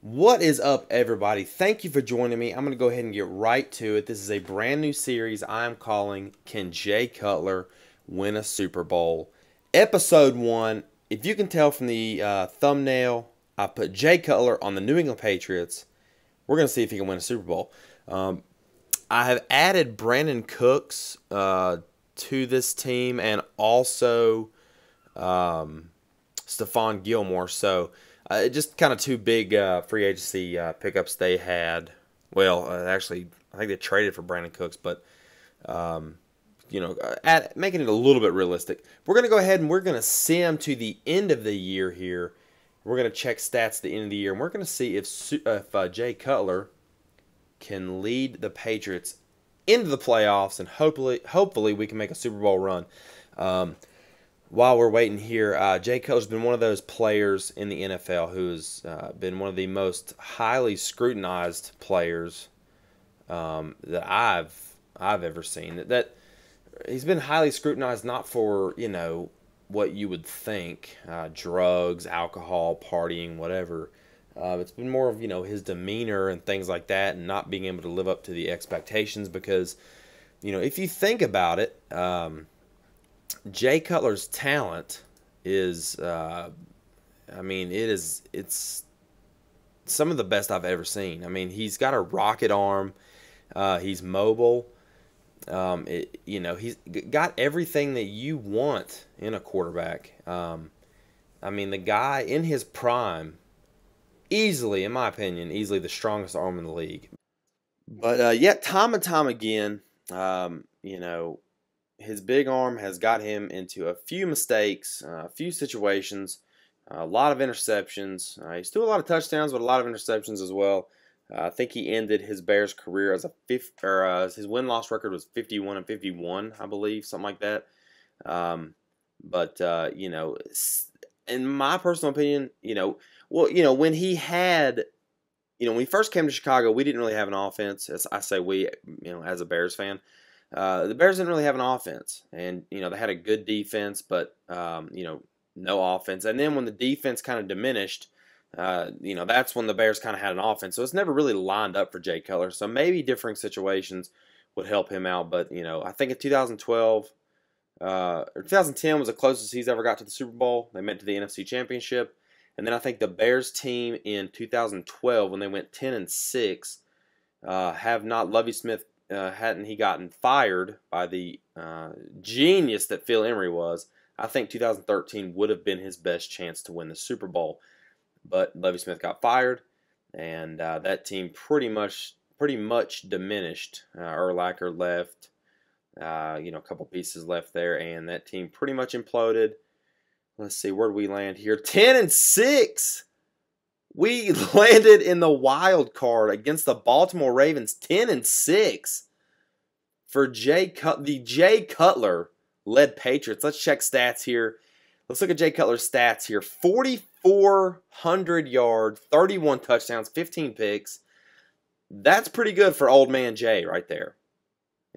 What is up, everybody? Thank you for joining me. I'm going to go ahead and get right to it. This is a brand new series I'm calling Can Jay Cutler Win a Super Bowl? Episode 1. If you can tell from the thumbnail, I put Jay Cutler on the New England Patriots. We're going to see if he can win a Super Bowl. I have added Brandon Cooks to this team and also Stephon Gilmore. So just kind of two big free agency pickups they had. Well, actually, I think they traded for Brandon Cooks, but, you know, making it a little bit realistic. We're going to go ahead and we're going to sim to the end of the year here. We're going to check stats at the end of the year, and we're going to see if Jay Cutler can lead the Patriots into the playoffs, and hopefully we can make a Super Bowl run. While we're waiting here, Jay Cutler's been one of those players in the NFL who has been one of the most highly scrutinized players that I've ever seen. That he's been highly scrutinized not for, you know, what you would think, drugs, alcohol, partying, whatever. It's been more of, you know, his demeanor and things like that, and not being able to live up to the expectations because, you know, if you think about it, Jay Cutler's talent is, I mean, it's some of the best I've ever seen. I mean, he's got a rocket arm. He's mobile. You know, he's got everything that you want in a quarterback. I mean, the guy in his prime, easily, in my opinion, easily the strongest arm in the league. But yet, time and time again, you know, his big arm has got him into a few mistakes, a few situations, a lot of interceptions. He's threw a lot of touchdowns, but a lot of interceptions as well. I think he ended his Bears career as his win-loss record was 51-51, I believe, something like that. You know, in my personal opinion, you know, well, you know, when he had, you know, when we first came to Chicago, we didn't really have an offense. As I say, we, you know, as a Bears fan, the Bears didn't really have an offense, and you know, they had a good defense, but you know, no offense. And then when the defense kind of diminished, you know, that's when the Bears kind of had an offense. So it's never really lined up for Jay Cutler. So maybe differing situations would help him out. But, you know, I think in 2012 or 2010 was the closest he's ever got to the Super Bowl. They went to the NFC Championship. And then I think the Bears team in 2012, when they went 10-6, Lovie Smith, hadn't he gotten fired by the genius that Phil Emery was, I think 2013 would have been his best chance to win the Super Bowl. But Lovie Smith got fired, and that team pretty much diminished. Urlacher left, you know, a couple pieces left there, and that team pretty much imploded. Let's see, where did we land here? 10-6. We landed in the wild card against the Baltimore Ravens, 10-6 for the Jay Cutler-led Patriots. Let's check stats here. Let's look at Jay Cutler's stats here. 4,400 yards, 31 touchdowns, 15 picks. That's pretty good for old man Jay right there.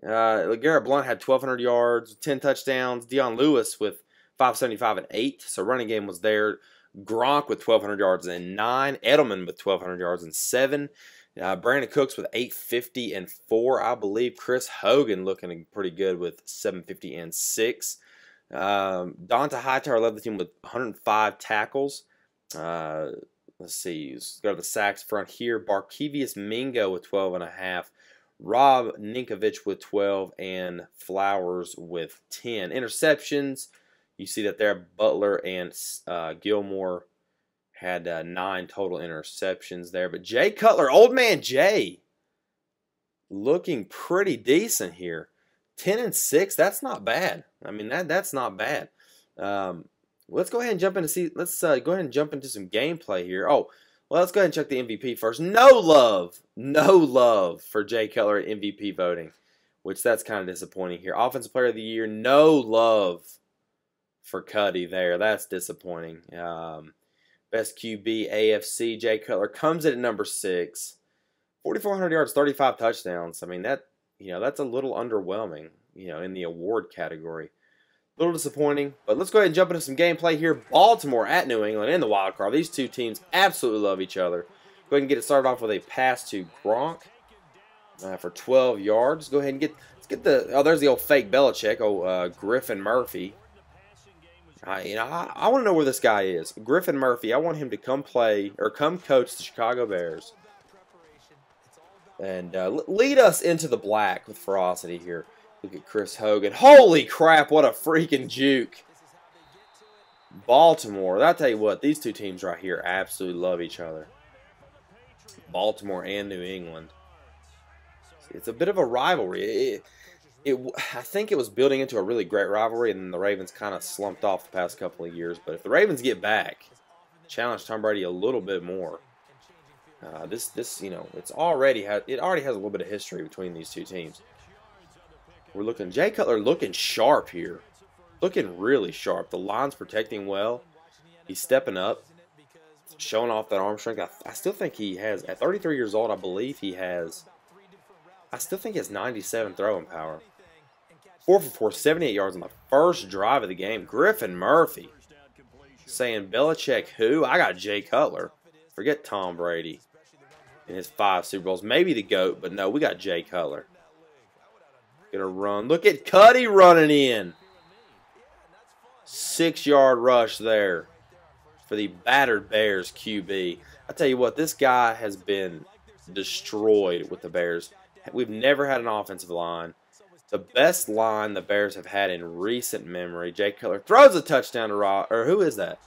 Garrett Blunt had 1,200 yards, 10 touchdowns. Deion Lewis with 575 and 8, so running game was there. Gronk with 1,200 yards and 9. Edelman with 1,200 yards and 7. Brandon Cooks with 850 and 4. I believe Chris Hogan looking pretty good with 750 and 6. Donta Hightower led the team with 105 tackles. Let's see, let's go to the sacks front here. Barkevius Mingo with 12.5, Rob Ninkovich with 12, and Flowers with 10. Interceptions, you see that there. Butler and Gilmore had 9 total interceptions there. But Jay Cutler, old man Jay, looking pretty decent here. 10-6, that's not bad. I mean, that's not bad. Let's go ahead and jump into some gameplay here. Oh, well, let's go ahead and check the MVP first. No love for Jay Cutler at MVP voting, which that's kind of disappointing here. Offensive Player of the Year, no love for Cuddy there. That's disappointing. Best QB AFC, Jay Cutler comes in at number 6. 4,400 yards, 35 touchdowns. I mean, that, you know, that's a little underwhelming, you know, in the award category. A little disappointing, but let's go ahead and jump into some gameplay here. Baltimore at New England in the wild card. These two teams absolutely love each other. Go ahead and get it started off with a pass to Gronk for 12 yards. Go ahead and get, let's get the, oh, there's the old fake Belichick. Oh, Griffin Murphy. I want to know where this guy is. Griffin Murphy, I want him to come play or come coach the Chicago Bears. And lead us into the black with ferocity here. Look at Chris Hogan. Holy crap, what a freaking juke. Baltimore, I'll tell you what, these two teams right here absolutely love each other. Baltimore and New England. It's a bit of a rivalry. I think it was building into a really great rivalry, and then the Ravens kind of slumped off the past couple of years. But if the Ravens get back, challenge Tom Brady a little bit more. This, you know, it already has a little bit of history between these two teams. We're looking, Jay Cutler looking sharp here, looking really sharp. The line's protecting well. He's stepping up, showing off that arm strength. I still think he has, at 33 years old, I believe he has. I still think he has 97 throwing power. 4 for 4, 78 yards on the first drive of the game. Griffin Murphy saying, Belichick who? I got Jay Cutler. Forget Tom Brady and his 5 Super Bowls. Maybe the GOAT, but no, we got Jay Cutler. Gonna run. Look at Cuddy running in. 6-yard rush there for the battered Bears QB. I tell you what, this guy has been destroyed with the Bears. We've never had an offensive line. The best line the Bears have had in recent memory. Jay Cutler throws a touchdown to Rob. Or who is that?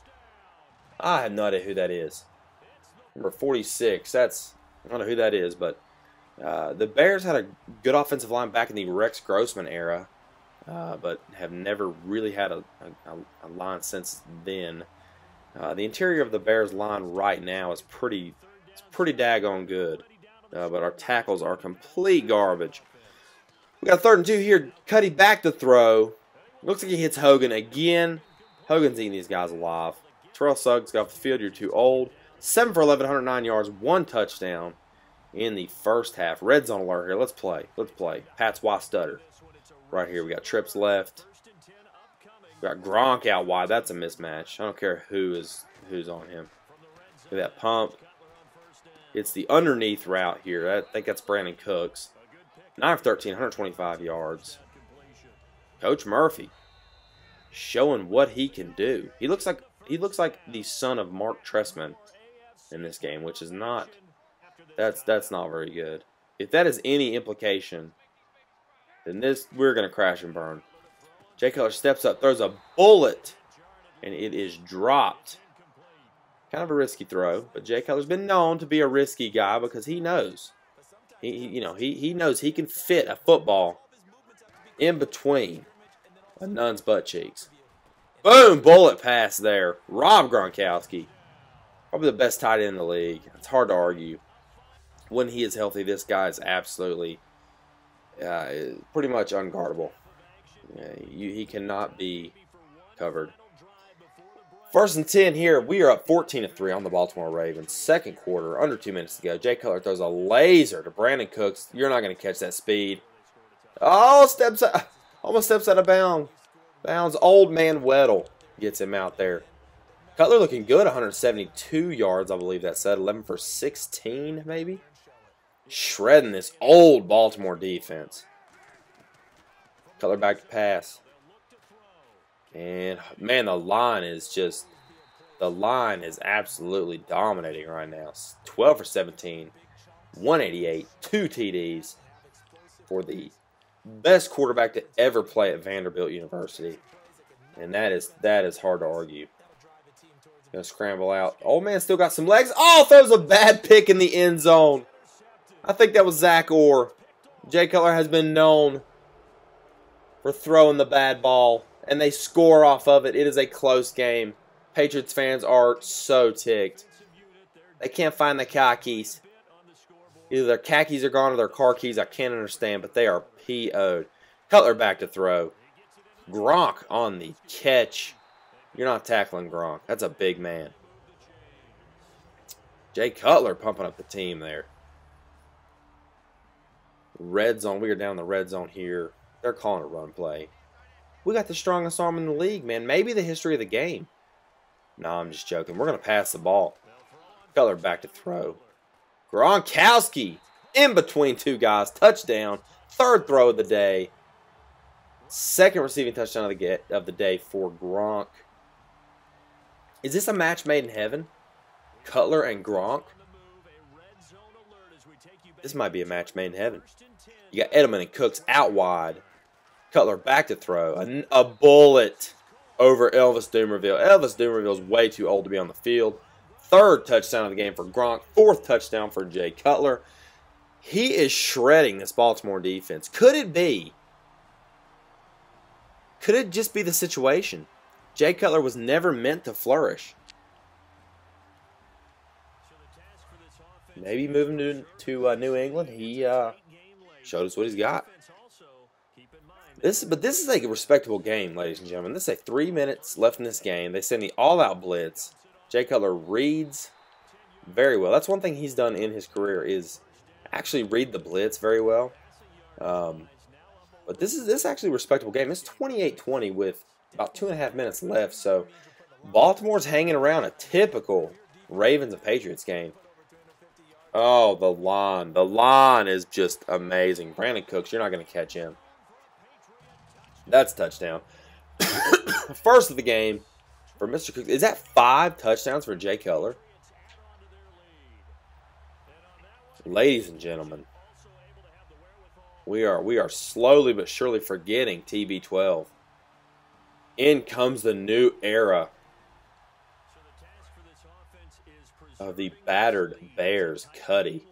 I have no idea who that is. Number 46. That's, I don't know who that is, but the Bears had a good offensive line back in the Rex Grossman era, but have never really had a line since then. The interior of the Bears line right now is pretty daggone good. But our tackles are complete garbage. We got 3rd and 2 here. Cuddy back to throw. Looks like he hits Hogan again. Hogan's eating these guys alive. Terrell Suggs got off the field. You're too old. 7 for 11, 109 yards, 1 touchdown in the first half. Red zone alert here. Let's play. Let's play. Pats wide stutter. Right here, we got trips left. We got Gronk out wide. That's a mismatch. I don't care who's on him. Look at that pump. It's the underneath route here. I think that's Brandon Cooks. 9 for 13, 125 yards. Coach Murphy showing what he can do. He looks like the son of Mark Tressman in this game, which is not. That's not very good. If that is any implication, then this, we're gonna crash and burn. Jay Cutler steps up, throws a bullet, and it is dropped. Kind of a risky throw, but Jay Cutler's been known to be a risky guy because he knows. He knows he can fit a football in between a nun's butt cheeks. Boom, bullet pass there. Rob Gronkowski, probably the best tight end in the league. It's hard to argue. When he is healthy, this guy is absolutely pretty much unguardable. He cannot be covered. 1st and 10 here. We are up 14-3 on the Baltimore Ravens. 2nd quarter, under 2 minutes to go. Jay Cutler throws a laser to Brandon Cooks. You're not going to catch that speed. Oh, steps out. Almost steps out of bounds. Old man Weddle gets him out there. Cutler looking good. 172 yards, I believe that said. 11 for 16, maybe. Shredding this old Baltimore defense. Cutler back to pass. And, man, the line is absolutely dominating right now. 12 for 17, 188, 2 TDs for the best quarterback to ever play at Vanderbilt University. And that is hard to argue. Going to scramble out. Old man still got some legs. Oh, throws a bad pick in the end zone. I think that was Zach Orr. Jay Cutler has been known for throwing the bad ball. And they score off of it. It is a close game. Patriots fans are so ticked. They can't find the khakis. Either their khakis are gone or their car keys. I can't understand, but they are PO'd. Cutler back to throw. Gronk on the catch. You're not tackling Gronk. That's a big man. Jay Cutler pumping up the team there. Red zone. We are down the red zone here. They're calling a run play. We got the strongest arm in the league, man. Maybe the history of the game. No, I'm just joking. We're going to pass the ball. Cutler back to throw. Gronkowski in between two guys. Touchdown. Third throw of the day. Second receiving touchdown of the day for Gronk. Is this a match made in heaven? Cutler and Gronk? This might be a match made in heaven. You got Edelman and Cooks out wide. Cutler back to throw. A bullet over Elvis Dumervil. Elvis Dumervil is way too old to be on the field. Third touchdown of the game for Gronk. Fourth touchdown for Jay Cutler. He is shredding this Baltimore defense. Could it be? Could it just be the situation? Jay Cutler was never meant to flourish. Maybe move him to New England. He showed us what he's got. This is a respectable game, ladies and gentlemen. This is 3 minutes left in this game. They send the all-out blitz. Jay Cutler reads very well. That's one thing he's done in his career is actually read the blitz very well. But this is actually a respectable game. It's 28-20 with about 2.5 minutes left. So Baltimore's hanging around a typical Ravens and Patriots game. Oh, the line. The line is just amazing. Brandon Cooks, you're not going to catch him. That's touchdown. First of the game for Mr. Cooks. Is that 5 touchdowns for Jay Cutler? Ladies and gentlemen, we are slowly but surely forgetting TB12. In comes the new era of the battered Bears, Cuddy.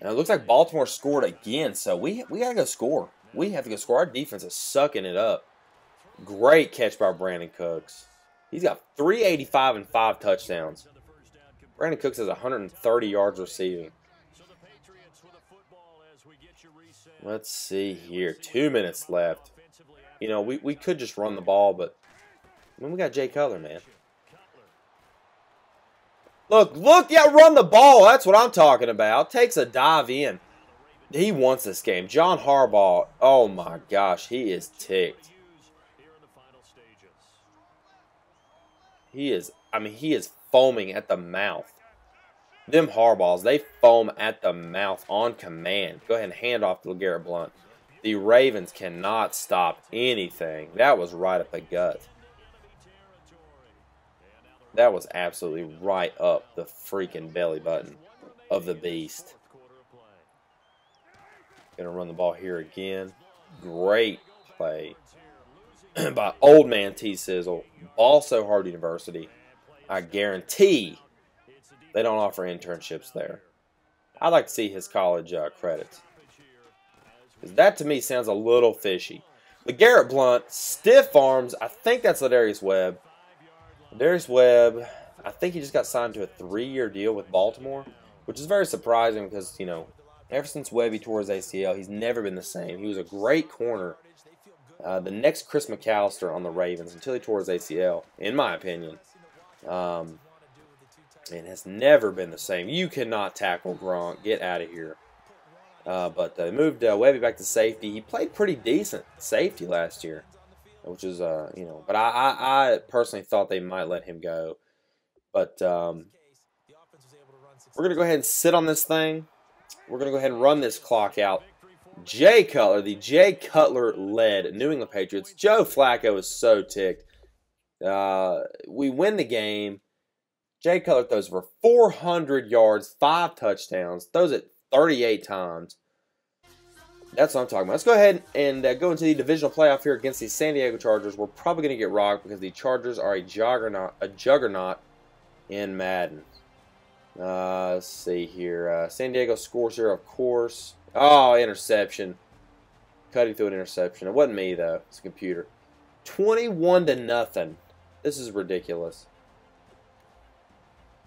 And it looks like Baltimore scored again, so we got to go score. We have to go score. Our defense is sucking it up. Great catch by Brandon Cooks. He's got 385 and 5 touchdowns. Brandon Cooks has 130 yards receiving. Let's see here. 2 minutes left. You know, we could just run the ball, but I mean, we got Jay Cutler, man. Look, yeah, run the ball. That's what I'm talking about. Takes a dive in. He wants this game. John Harbaugh, oh my gosh, he is ticked. He is foaming at the mouth. Them Harbaughs, they foam at the mouth on command. Go ahead and hand off to Garrett Blunt. The Ravens cannot stop anything. That was right up the gut. That was absolutely right up the freaking belly button of the beast. Going to run the ball here again. Great play by old man T. Sizzle. Also Harvard University. I guarantee they don't offer internships there. I'd like to see his college credits. Because that to me sounds a little fishy. But Garrett Blunt, stiff arms. I think that's Ladarius Webb. Darius Webb, I think he just got signed to a 3-year deal with Baltimore, which is very surprising because, you know, ever since Webby tore his ACL, he's never been the same. He was a great corner, the next Chris McAllister on the Ravens until he tore his ACL, in my opinion, and has never been the same. You cannot tackle Gronk. Get out of here. But they moved Webby back to safety. He played pretty decent safety last year. Which is, you know, but I personally thought they might let him go. But we're going to go ahead and sit on this thing. We're going to go ahead and run this clock out. Jay Cutler, the Jay Cutler-led New England Patriots. Joe Flacco is so ticked. We win the game. Jay Cutler throws for 400 yards, 5 touchdowns, throws it 38 times. That's what I'm talking about. Let's go ahead and go into the divisional playoff here against the San Diego Chargers. We're probably going to get rocked because the Chargers are a juggernaut in Madden. Let's see here. San Diego scores here, of course. Oh, interception. Cutting through an interception. It wasn't me, though. It's a computer. 21-0. This is ridiculous.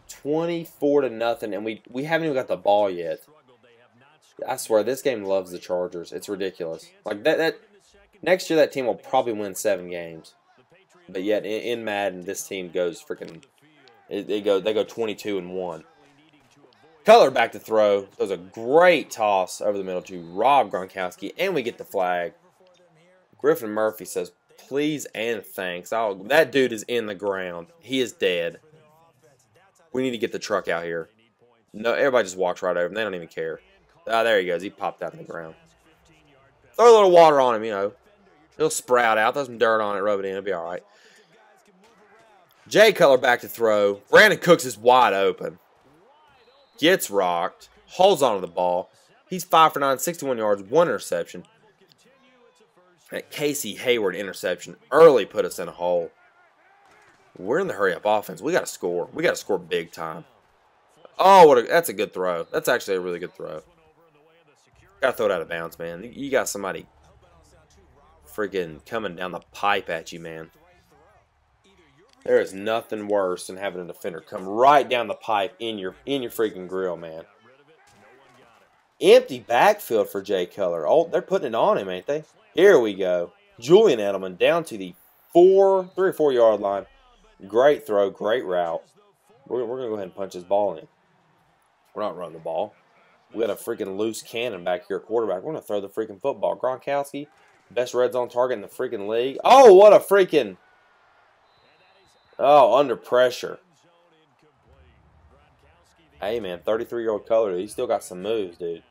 24-0, and we haven't even got the ball yet. I swear, this game loves the Chargers. It's ridiculous. Like that next year, that team will probably win 7 games. But yet, in Madden, this team goes freaking. They go 22-1. Cutler back to throw. There's a great toss over the middle to Rob Gronkowski, and we get the flag. Griffin Murphy says, "Please and thanks." That dude is in the ground. He is dead. We need to get the truck out here. No, everybody just walks right over him. They don't even care. Ah, there he goes. He popped out on the ground. Throw a little water on him, you know. It'll sprout out. Throw some dirt on it. Rub it in. It'll be all right. Jay Cutler back to throw. Brandon Cooks is wide open. Gets rocked. Holds onto the ball. He's 5 for 9, 61 yards, 1 interception. That Casey Hayward interception early put us in a hole. We're in the hurry-up offense. We got to score. We got to score big time. Oh, what a, that's a good throw. That's actually a really good throw. Got to throw it out of bounds, man. You got somebody freaking coming down the pipe at you, man. There is nothing worse than having a defender come right down the pipe in your freaking grill, man. Empty backfield for Jay Cutler. Oh, they're putting it on him, ain't they? Here we go. Julian Edelman down to the 3 or 4 yard line. Great throw, great route. We're going to go ahead and punch this ball in. We're not running the ball. We got a freaking loose cannon back here at quarterback. We're going to throw the freaking football. Gronkowski, best red zone target in the freaking league. Oh, what a freaking... Oh, under pressure. Hey, man, 33-year-old Cutler. He's still got some moves, dude.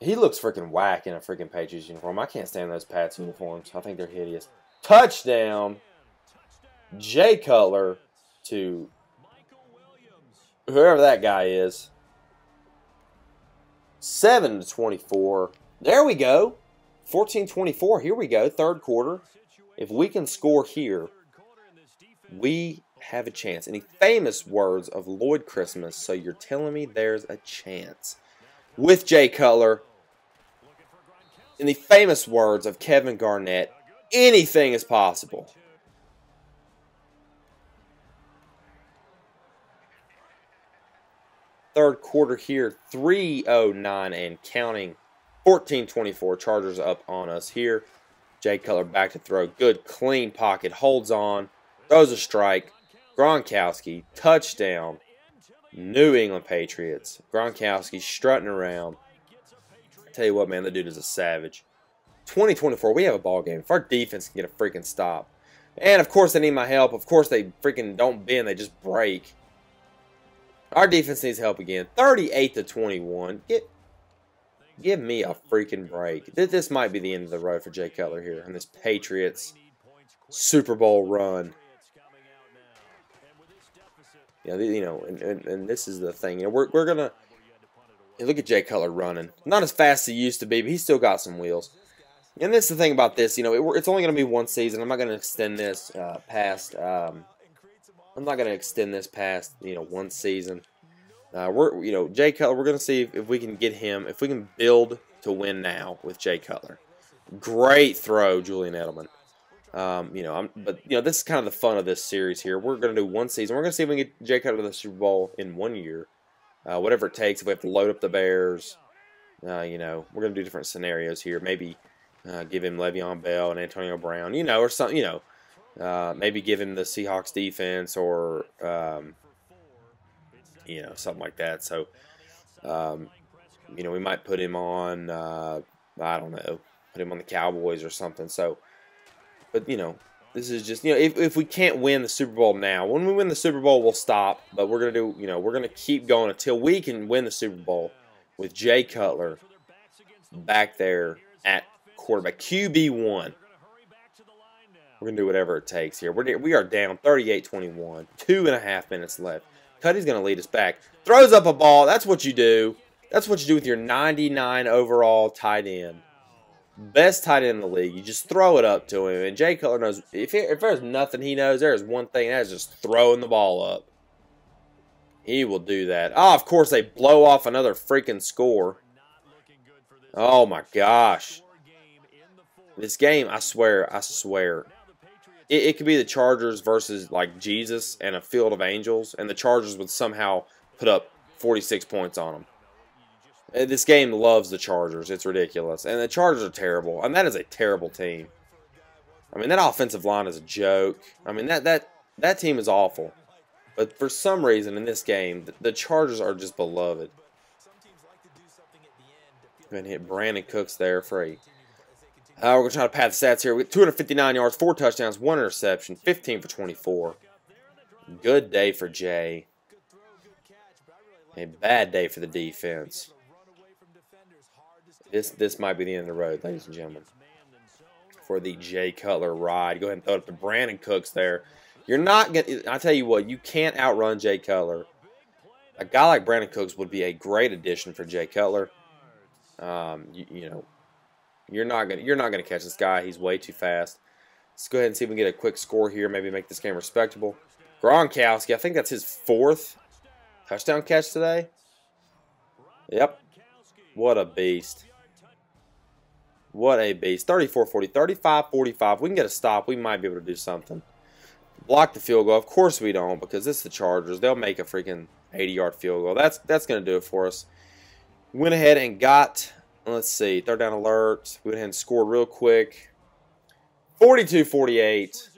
He looks freaking whack in a freaking Patriots uniform. I can't stand those Pats uniforms. I think they're hideous. Touchdown, Jay Cutler to whoever that guy is. 7-24. There we go. 14-24. Here we go. Third quarter. If we can score here, we have a chance. In the famous words of Lloyd Christmas, so you're telling me there's a chance. With Jay Cutler, in the famous words of Kevin Garnett, anything is possible. Third quarter here, 3:09 and counting. 14-24. Chargers up on us here. Jay Cutler back to throw. Good, clean pocket. Holds on. Throws a strike. Gronkowski, touchdown. New England Patriots. Gronkowski strutting around. Tell you what, man, that dude is a savage. 20-24, we have a ball game. If our defense can get a freaking stop. And, of course, they need my help. Of course, they freaking don't bend. They just break. Our defense needs help again. 38-21. Give me a freaking break. This might be the end of the road for Jay Cutler here in this Patriots Super Bowl run. Yeah, you know, and this is the thing. You know, we're gonna look at Jay Cutler running. Not as fast as he used to be, but he's still got some wheels. And this is the thing about this. You know, it's only gonna be one season. I'm not gonna extend this past. I'm not gonna extend this past one season. Jay Cutler. We're gonna see if we can get him. If we can build to win now with Jay Cutler. Great throw, Julian Edelman. This is kind of the fun of this series here. We're going to do one season. We're going to see if we can get Jay Cutler to the Super Bowl in 1 year. Whatever it takes, if we have to load up the Bears, we're going to do different scenarios here. Maybe give him Le'Veon Bell and Antonio Brown, or something, maybe give him the Seahawks defense or, something like that. So, we might put him on, put him on the Cowboys or something. So, but, this is just, if we can't win the Super Bowl now, when we win the Super Bowl, we'll stop. But we're going to do, we're going to keep going until we can win the Super Bowl with Jay Cutler back there at quarterback. QB1. We're going to do whatever it takes here. We are down 38-21. 2.5 minutes left. Cuddy's going to lead us back. Throws up a ball. That's what you do. That's what you do with your 99 overall tight end. Best tight end in the league. You just throw it up to him. And Jay Cutler knows, if there's nothing he knows, there's one thing. That's just throwing the ball up. He will do that. Oh, of course, they blow off another freaking score. Oh, my gosh. This game, I swear. It could be the Chargers versus, like, Jesus and a field of angels. And the Chargers would somehow put up 46 points on them. This game loves the Chargers. It's ridiculous. And the Chargers are terrible. I mean, that is a terrible team. I mean, that offensive line is a joke. I mean, that team is awful. But for some reason in this game, the Chargers are just beloved. And hit Brandon Cooks there for a... We're going to try to pad the stats here. We get 259 yards, 4 touchdowns, 1 interception, 15 for 24. Good day for Jay. A bad day for the defense. This might be the end of the road, ladies and gentlemen, for the Jay Cutler ride. Go ahead and throw it up to Brandon Cooks there. You're not going to – I tell you what, you can't outrun Jay Cutler. A guy like Brandon Cooks would be a great addition for Jay Cutler. You're not gonna catch this guy. He's way too fast. Let's go ahead and see if we can get a quick score here. Maybe make this game respectable. Gronkowski, I think that's his 4th touchdown catch today. Yep. What a beast. What a beast. 34-40, 35-45. We can get a stop. We might be able to do something. Block the field goal. Of course we don't, because this is the Chargers. They'll make a freaking 80-yard field goal. That's going to do it for us. Went ahead and got, let's see, third down alert. We went ahead and scored real quick. 42-48.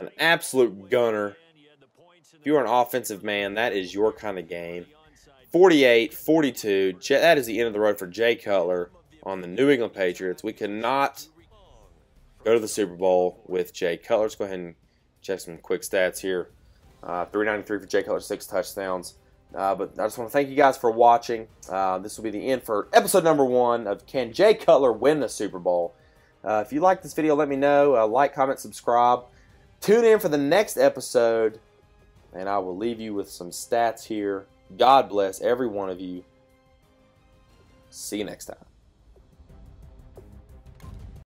An absolute gunner. If you're an offensive man, that is your kind of game. 48-42. That is the end of the road for Jay Cutler on the New England Patriots. We cannot go to the Super Bowl with Jay Cutler. Let's go ahead and check some quick stats here. 393 for Jay Cutler, 6 touchdowns. But I just want to thank you guys for watching. This will be the end for episode number 1 of Can Jay Cutler Win the Super Bowl? If you like this video, let me know. Like, comment, subscribe. Tune in for the next episode, and I will leave you with some stats here. God bless every one of you. See you next time.